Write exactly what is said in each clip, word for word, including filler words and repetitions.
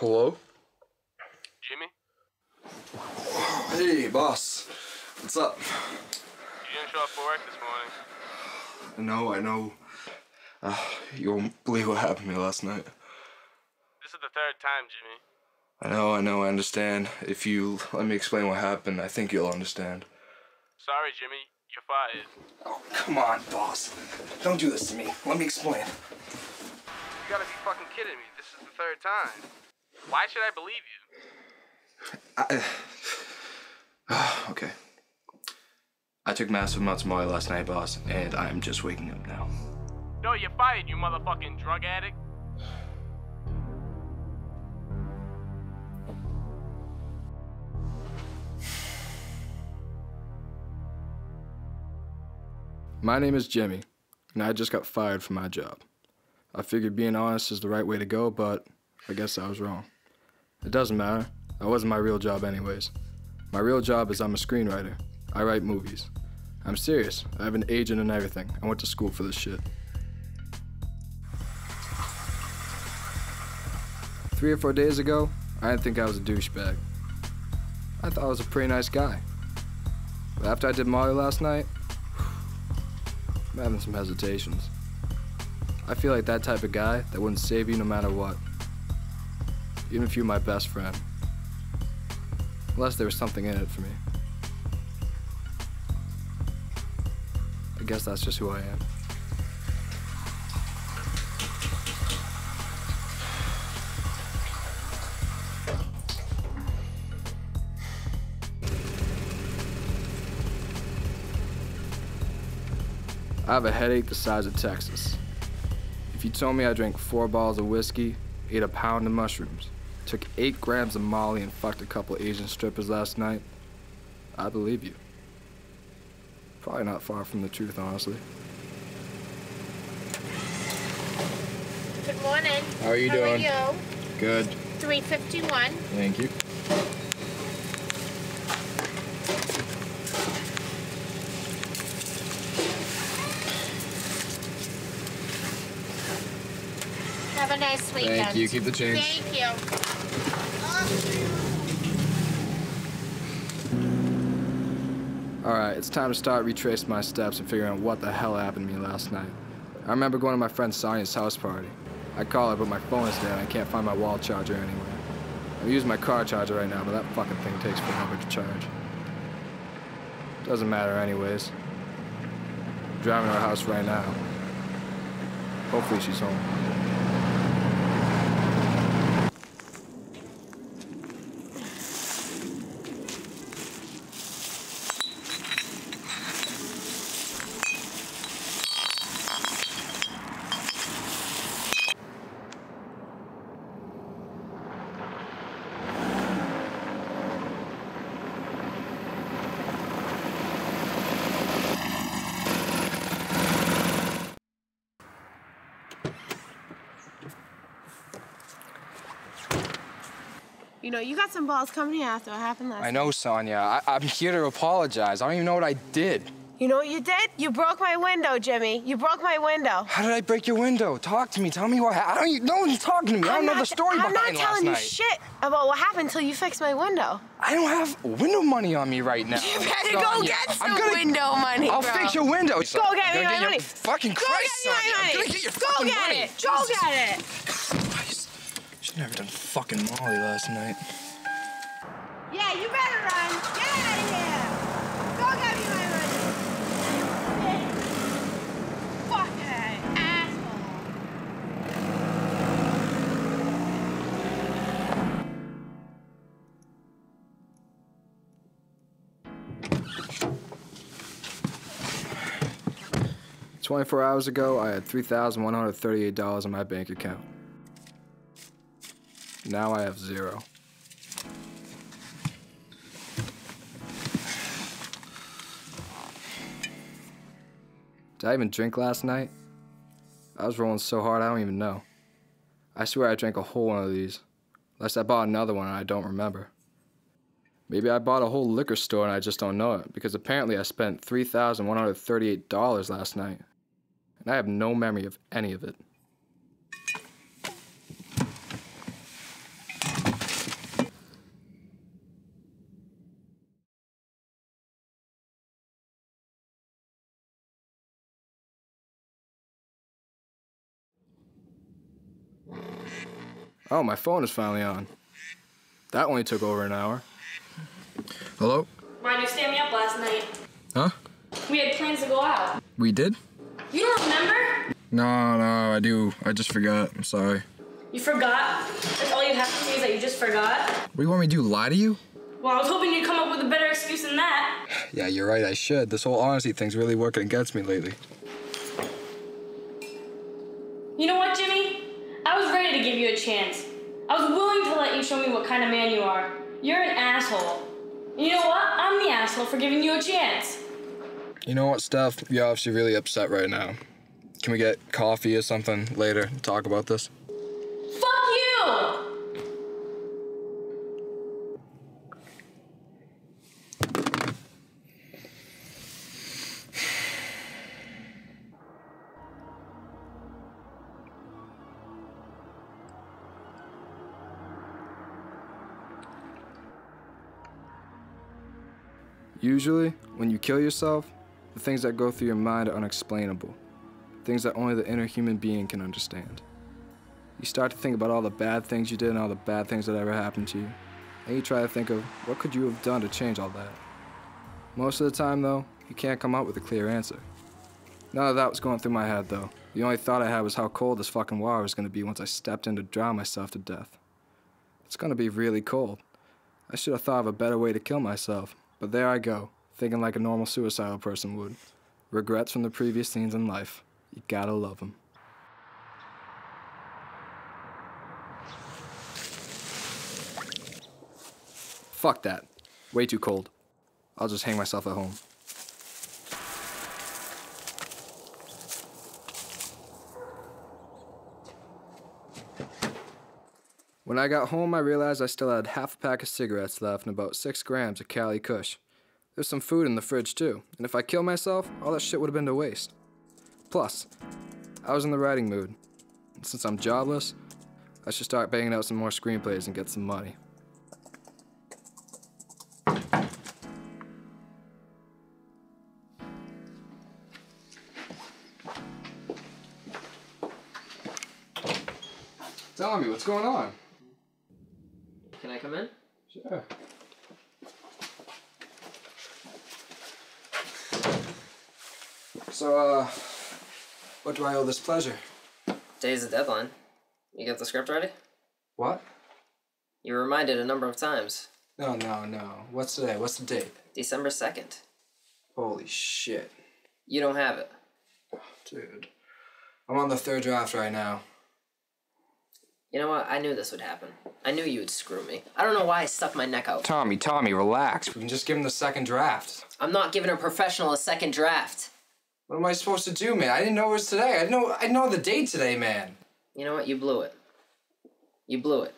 Hello? Jimmy? Hey, boss. What's up? You didn't show up for work this morning. No, I know. Uh, you won't believe what happened to me last night. This is the third time, Jimmy. I know, I know, I understand. If you let me explain what happened, I think you'll understand. Sorry, Jimmy. You're fired. Oh, come on, boss. Don't do this to me. Let me explain. You gotta be fucking kidding me. This is the third time. Why should I believe you? I, uh, okay. I took massive amounts of Molly last night, boss, and I'm just waking up now. No, you're fired, you motherfucking drug addict. My name is Jimmy, and I just got fired from my job. I figured being honest is the right way to go, but I guess I was wrong. It doesn't matter. That wasn't my real job anyways. My real job is I'm a screenwriter. I write movies. I'm serious. I have an agent and everything. I went to school for this shit. Three or four days ago, I didn't think I was a douchebag. I thought I was a pretty nice guy. But after I did Molly last night, I'm having some hesitations. I feel like that type of guy that wouldn't save you no matter what. Even if you're my best friend. Unless there was something in it for me. I guess that's just who I am. I have a headache the size of Texas. If you told me I drank four bottles of whiskey, ate a pound of mushrooms, took eight grams of Molly and fucked a couple Asian strippers last night, I believe you. Probably not far from the truth, honestly. Good morning. How are you How doing? How are you? Good. three fifty-one. Thank you. Have a nice weekend. Thank you. Keep the change. Thank you. All right, it's time to start retracing my steps and figuring out what the hell happened to me last night. I remember going to my friend Sonia's house party. I call her, but my phone is dead. I can't find my wall charger anywhere. I'm using my car charger right now, but that fucking thing takes forever to charge. Doesn't matter anyways. I'm driving to her house right now. Hopefully she's home. You know, you got some balls coming here after what happened last night. I know, Sonia. I I'm here to apologize. I don't even know what I did. You know what you did? You broke my window, Jimmy. You broke my window. How did I break your window? Talk to me. Tell me what happened. I don't even know what you're talking to me. I'm I don't know the story behind last night. I'm not telling you shit about what happened until you fix my window. I don't have window money on me right now. You better Sonia. go get some gonna, window money, I'll bro. fix your window. Go so, get me my money. Fucking Christ, Sonia. I'm gonna get your fucking money. Go get it. Go get it. Christ. Should have never done fucking Molly last night. Yeah, you better run. Get out of here. Go get me my money. twenty-four hours ago, I had three thousand one hundred thirty-eight dollars in my bank account. Now I have zero. Did I even drink last night? I was rolling so hard, I don't even know. I swear I drank a whole one of these. Unless I bought another one and I don't remember. Maybe I bought a whole liquor store and I just don't know it, because apparently I spent three thousand one hundred thirty-eight dollars last night. And I have no memory of any of it. Oh, my phone is finally on. That only took over an hour. Hello? Ryan, you stayed me up last night. Huh? We had plans to go out. We did? You don't remember? No, no, I do. I just forgot. I'm sorry. You forgot? That's all you have to say is that you just forgot? What do you want me to do, lie to you? Well, I was hoping you'd come up with a better excuse than that. Yeah, you're right, I should. This whole honesty thing's really working against me lately. You know what, Jimmy? I was ready to give you a chance. I was willing to let you show me what kind of man you are. You're an asshole. You know what? I'm the asshole for giving you a chance. You know what, Steph? You're obviously really upset right now. Can we get coffee or something later and talk about this? Fuck you! Usually, when you kill yourself, the things that go through your mind are unexplainable, things that only the inner human being can understand. You start to think about all the bad things you did and all the bad things that ever happened to you, and you try to think of what could you have done to change all that. Most of the time, though, you can't come up with a clear answer. None of that was going through my head, though. The only thought I had was how cold this fucking water was going to be once I stepped in to drown myself to death. It's going to be really cold. I should have thought of a better way to kill myself. But there I go, thinking like a normal suicidal person would. Regrets from the previous scenes in life. You gotta love them. Fuck that. Way too cold. I'll just hang myself at home. When I got home, I realized I still had half a pack of cigarettes left and about six grams of Cali Kush. There's some food in the fridge, too, and if I killed myself, all that shit would have been to waste. Plus, I was in the writing mood, and since I'm jobless, I should start banging out some more screenplays and get some money. Tommy, what's going on? Can I come in? Sure. So, uh, what do I owe this pleasure? Today's the deadline. You got the script ready? What? You were reminded a number of times. No, no, no. What's today? What's the date? December second. Holy shit. You don't have it. Oh, dude. I'm on the third draft right now. You know what? I knew this would happen. I knew you would screw me. I don't know why I stuck my neck out. Tommy, Tommy, relax. We can just give him the second draft. I'm not giving a professional a second draft. What am I supposed to do, man? I didn't know it was today. I didn't know, I didn't know the date today, man. You know what? You blew it. You blew it.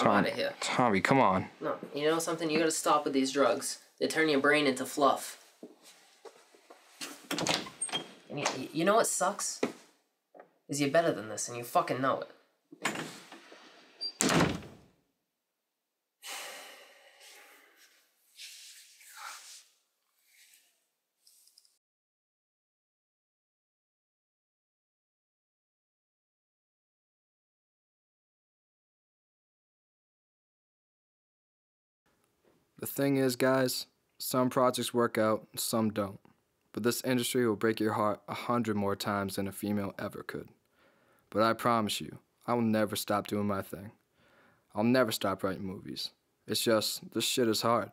Tom, out of here. Tommy, come on. No, you know something? You gotta stop with these drugs. They turn your brain into fluff. And you, you know what sucks? Is you're better than this, and you fucking know it. The thing is, guys, some projects work out, some don't. But this industry will break your heart a hundred more times than a female ever could. But I promise you, I will never stop doing my thing. I'll never stop writing movies. It's just, this shit is hard.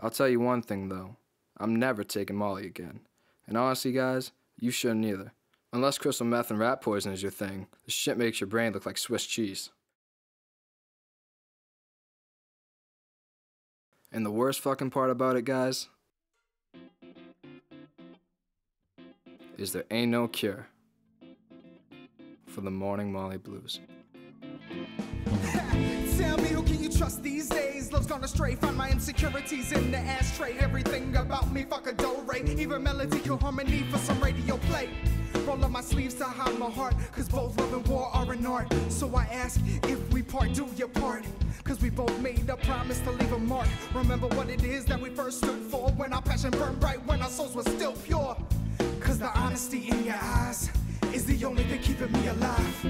I'll tell you one thing, though. I'm never taking Molly again. And honestly, guys, you shouldn't either. Unless crystal meth and rat poison is your thing, this shit makes your brain look like Swiss cheese. And the worst fucking part about it, guys, is there ain't no cure for the morning Molly blues. Tell me, who can you trust these days? Love's gone astray, find my insecurities in the ashtray. Everything about me, fuck a do-ray. Even melody, kill harmony for some radio play. Roll up my sleeves to hide my heart, cause both love and war are an art. So I ask, if we part, do your part, cause we both made a promise to leave a mark. Remember what it is that we first stood for, when our passion burned bright, when our souls were still pure. Cause the honesty in your eyes is the only thing keeping me alive.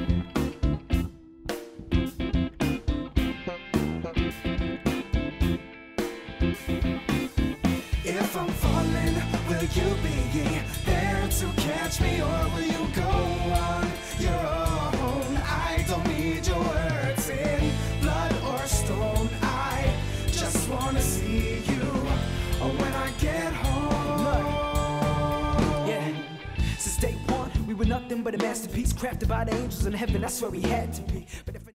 If I'm falling, will you be there to catch me, or will you go on your own? I don't need your words in blood or stone. I just wanna see you when I get home. Yeah, since day one, we were nothing but a masterpiece crafted by the angels in heaven. That's where we had to be. But if